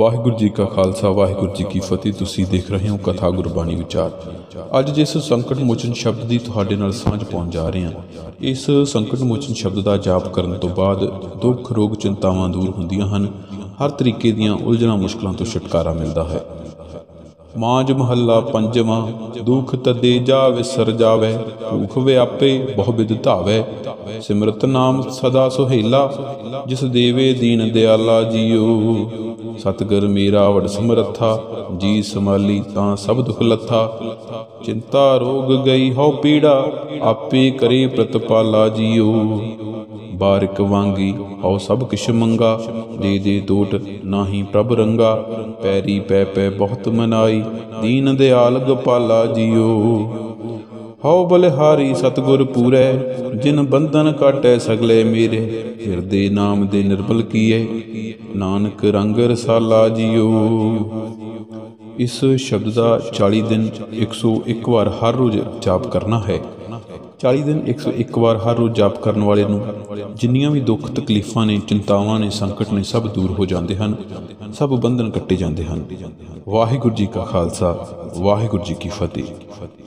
ਵਾਹਿਗੁਰੂ ਜੀ ਕਾ ਖਾਲਸਾ ਵਾਹਿਗੁਰੂ ਜੀ ਕੀ ਫਤਿਹ। ਤੁਸੀਂ ਦੇਖ ਰਹੇ ਹੋ ਕਥਾ ਗੁਰਬਾਣੀ ਵਿਚਾਰ। ਅੱਜ ਜਿਸ ਸੰਕਟ ਮੋਚਨ ਸ਼ਬਦ ਦੀ ਤੁਹਾਡੇ ਨਾਲ ਸਾਂਝ ਪਾਉਣ ਜਾ ਰਹੇ ਹਾਂ, ਇਸ ਸੰਕਟ ਮੋਚਨ ਸ਼ਬਦ ਦਾ ਜਾਪ ਕਰਨ ਤੋਂ ਬਾਅਦ ਦੁੱਖ ਰੋਗ ਚਿੰਤਾਵਾਂ ਦੂਰ ਹੁੰਦੀਆਂ ਹਨ, ਹਰ ਤਰੀਕੇ ਦੀਆਂ ਉਲਝਣਾਂ ਮੁਸ਼ਕਲਾਂ ਤੋਂ ਛੁਟਕਾਰਾ ਮਿਲਦਾ ਹੈ। ਮਾਂਜ ਮਹੱਲਾ ਪੰਜਵਾਂ। ਦੁਖ ਤਦੇ ਜਾਵੇ ਸਰ ਜਾਵੇ, ਭੂਖ ਵਿਆਪੇ ਬਹੁ ਬਿਧ ਧਾਵੇ, ਸਿਮਰਤ ਨਾਮ ਸਦਾ ਸੁਹੇਲਾ, ਜਿਸ ਦੇਵੇ ਦੀਨ ਦਿਆਲਾ ਜੀਓ। ਸਤਿਗੁਰ ਮੇਰਾ ਵਡ ਸਮਰੱਥਾ, ਜੀ ਸੰਭਾਲੀ ਤਾਂ ਸਭ ਦੁਖ ਲੱਥਾ, ਚਿੰਤਾ ਰੋਗ ਗਈ ਹਉ ਪੀੜਾ, ਆਪੇ ਕਰੇ ਪ੍ਰਤਪਾਲਾ ਜੀਓ। ਬਾਰਿਕ ਵਾਂਗੀ ਹਉ ਸਭ ਕਿਛ ਮੰਗਾ, ਦੇ ਦੇ ਦੋਟ ਨਾਹੀ ਪ੍ਰਭ ਰੰਗਾ, ਪੈਰੀ ਪੈ ਪੈ ਬਹੁਤ ਮਨਾਈ, ਦੀਨ ਦਿਆਲ ਗੋਪਾਲਾ ਜੀਓ। ਹਉ ਬਲਿਹਾਰੀ ਸਤਿਗੁਰ ਪੂਰੈ, ਜਿਨ ਬੰਧਨ ਕਾਟੈ ਸਗਲੇ ਮੇਰੇ, ਹਿਰਦੇ ਨਾਮ ਦੇ ਨਿਰਮਲ ਕੀਏ, ਨਾਨਕ ਰੰਗ ਰਸਾਲਾ ਜੀਓ। ਇਸ ਸ਼ਬਦ ਦਾ 40 ਦਿਨ 101 ਵਾਰ ਹਰ ਰੋਜ਼ ਜਾਪ ਕਰਨਾ ਹੈ। 40 ਦਿਨ 101 ਵਾਰ ਹਰ ਰੋਜ਼ ਜਾਪ ਕਰਨ ਵਾਲੇ ਨੂੰ ਜਿੰਨੀਆਂ ਵੀ ਦੁੱਖ ਤਕਲੀਫਾਂ ਨੇ, ਚਿੰਤਾਵਾਂ ਨੇ, ਸੰਕਟ ਨੇ, ਸਭ ਦੂਰ ਹੋ ਜਾਂਦੇ ਹਨ, ਸਭ ਬੰਧਨ ਕੱਟੇ ਜਾਂਦੇ ਹਨ। ਵਾਹਿਗੁਰੂ ਜੀ ਕਾ ਖਾਲਸਾ ਵਾਹਿਗੁਰੂ ਜੀ ਕੀ ਫਤਿਹ।